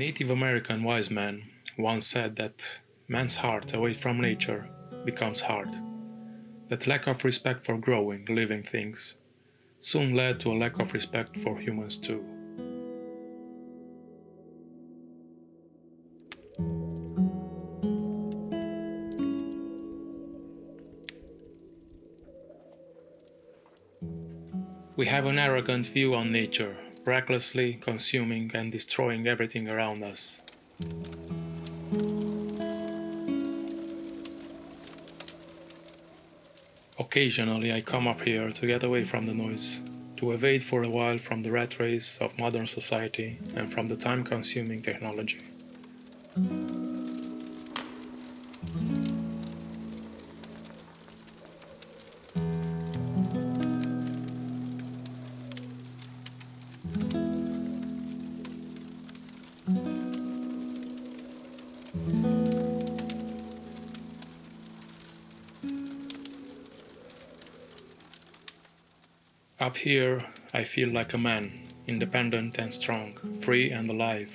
Native American wise man once said that man's heart away from nature becomes hard. That lack of respect for growing, living things soon led to a lack of respect for humans too. We have an arrogant view on nature, recklessly consuming and destroying everything around us. Occasionally I come up here to get away from the noise, to evade for a while from the rat race of modern society and from the time-consuming technology. Up here, I feel like a man, independent and strong, free and alive.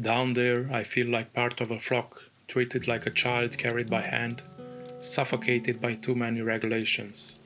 Down there, I feel like part of a flock, treated like a child carried by hand, suffocated by too many regulations.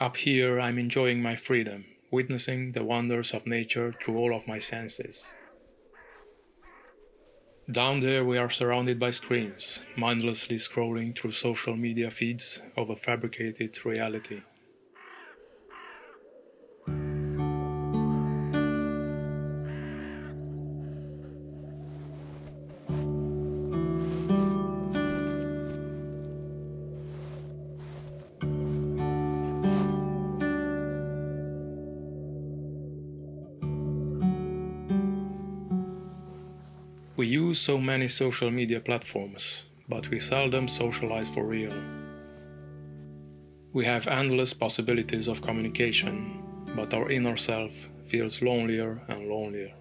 Up here, I'm enjoying my freedom, witnessing the wonders of nature through all of my senses. Down there, we are surrounded by screens, mindlessly scrolling through social media feeds of a fabricated reality. We use so many social media platforms, but we seldom socialize for real. We have endless possibilities of communication, but our inner self feels lonelier and lonelier.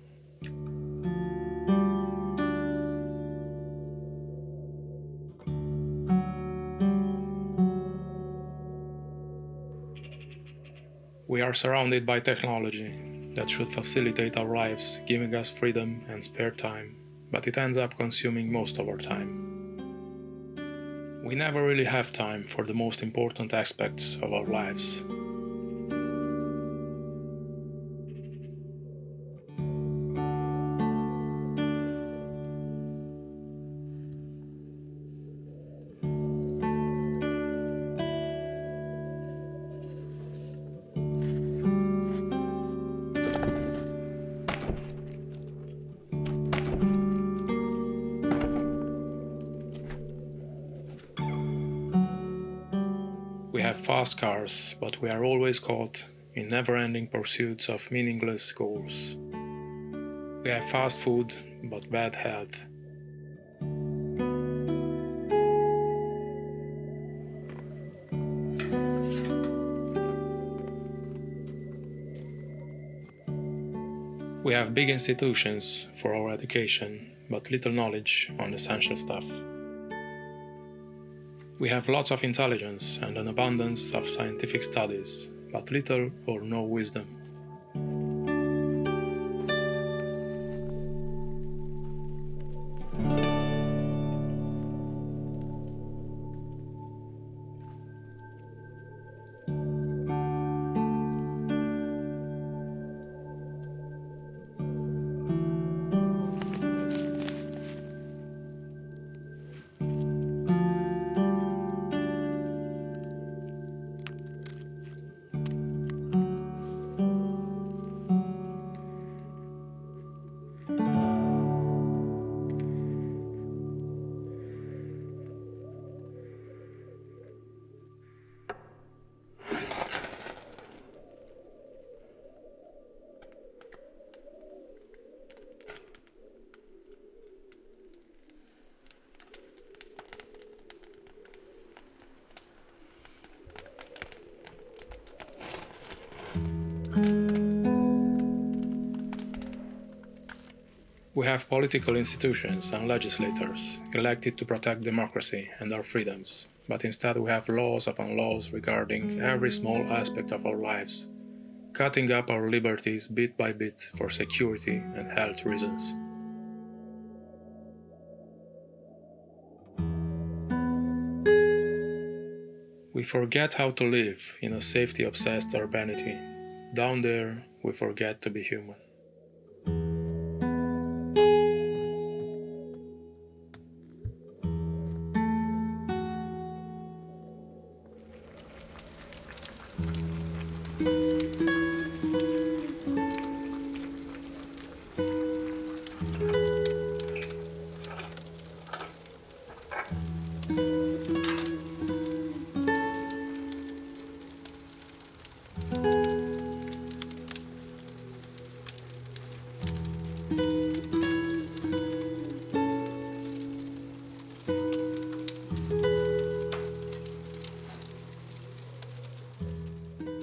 We are surrounded by technology that should facilitate our lives, giving us freedom and spare time. But it ends up consuming most of our time. We never really have time for the most important aspects of our lives. We have fast cars, but we are always caught in never-ending pursuits of meaningless goals. We have fast food, but bad health. We have big institutions for our education, but little knowledge on essential stuff. We have lots of intelligence and an abundance of scientific studies, but little or no wisdom. We have political institutions and legislators elected to protect democracy and our freedoms, but instead we have laws upon laws regarding every small aspect of our lives, cutting up our liberties bit by bit for security and health reasons. We forget how to live in a safety-obsessed urbanity. Down there, we forget to be human.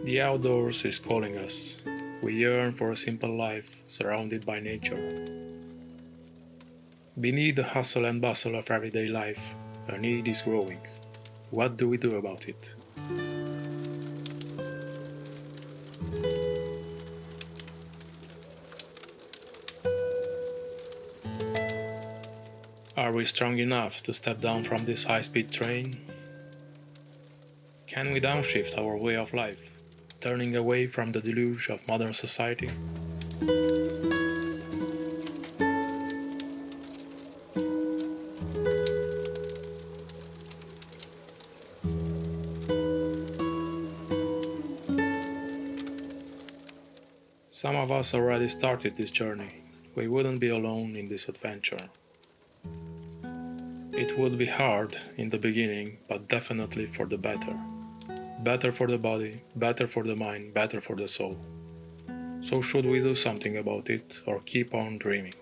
The outdoors is calling us. We yearn for a simple life surrounded by nature. Beneath the hustle and bustle of everyday life, a need is growing. What do we do about it? Are we strong enough to step down from this high-speed train? Can we downshift our way of life, turning away from the deluge of modern society? Some of us already started this journey. We wouldn't be alone in this adventure. It would be hard in the beginning, but definitely for the better. Better for the body, better for the mind, better for the soul. So should we do something about it or keep on dreaming?